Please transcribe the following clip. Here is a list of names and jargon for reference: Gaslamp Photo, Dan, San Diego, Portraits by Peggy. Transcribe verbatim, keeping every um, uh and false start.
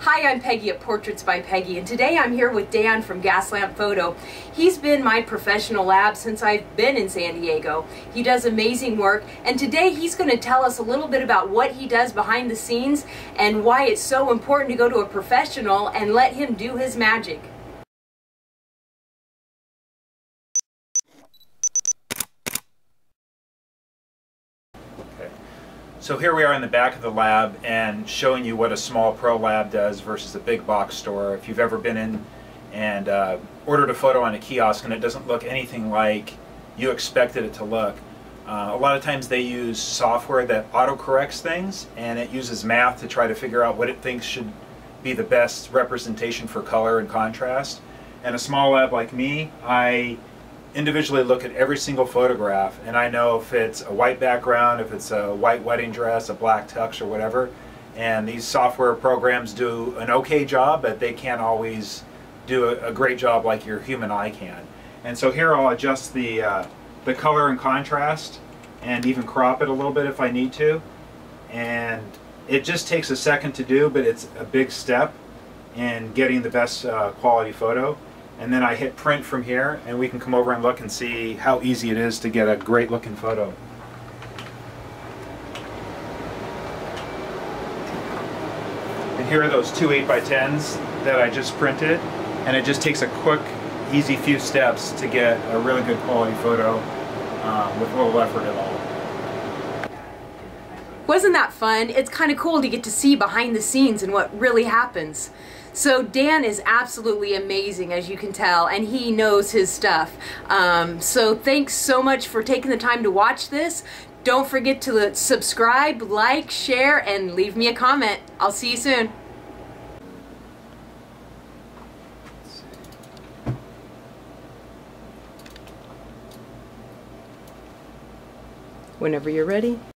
Hi, I'm Peggy at Portraits by Peggy, and today I'm here with Dan from Gaslamp Photo. He's been my professional lab since I've been in San Diego. He does amazing work, and today he's going to tell us a little bit about what he does behind the scenes and why it's so important to go to a professional and let him do his magic. So here we are in the back of the lab and showing you what a small pro lab does versus a big box store. If you've ever been in and uh, ordered a photo on a kiosk and it doesn't look anything like you expected it to look, uh, a lot of times they use software that autocorrects things, and it uses math to try to figure out what it thinks should be the best representation for color and contrast. And a small lab like me, I individually look at every single photograph, and I know if it's a white background, if it's a white wedding dress, a black tux, or whatever. And these software programs do an okay job, but they can't always do a, a great job like your human eye can. And so here I'll adjust the, uh, the color and contrast, and even crop it a little bit if I need to. And it just takes a second to do, but it's a big step in getting the best uh, quality photo. And then I hit print from here, and we can come over and look and see how easy it is to get a great looking photo. And here are those two eight by tens that I just printed, and it just takes a quick, easy few steps to get a really good quality photo um, with little effort at all. Wasn't that fun? It's kind of cool to get to see behind the scenes and what really happens. So Dan is absolutely amazing, as you can tell, and he knows his stuff. Um, so thanks so much for taking the time to watch this. Don't forget to subscribe, like, share, and leave me a comment. I'll see you soon. Whenever you're ready.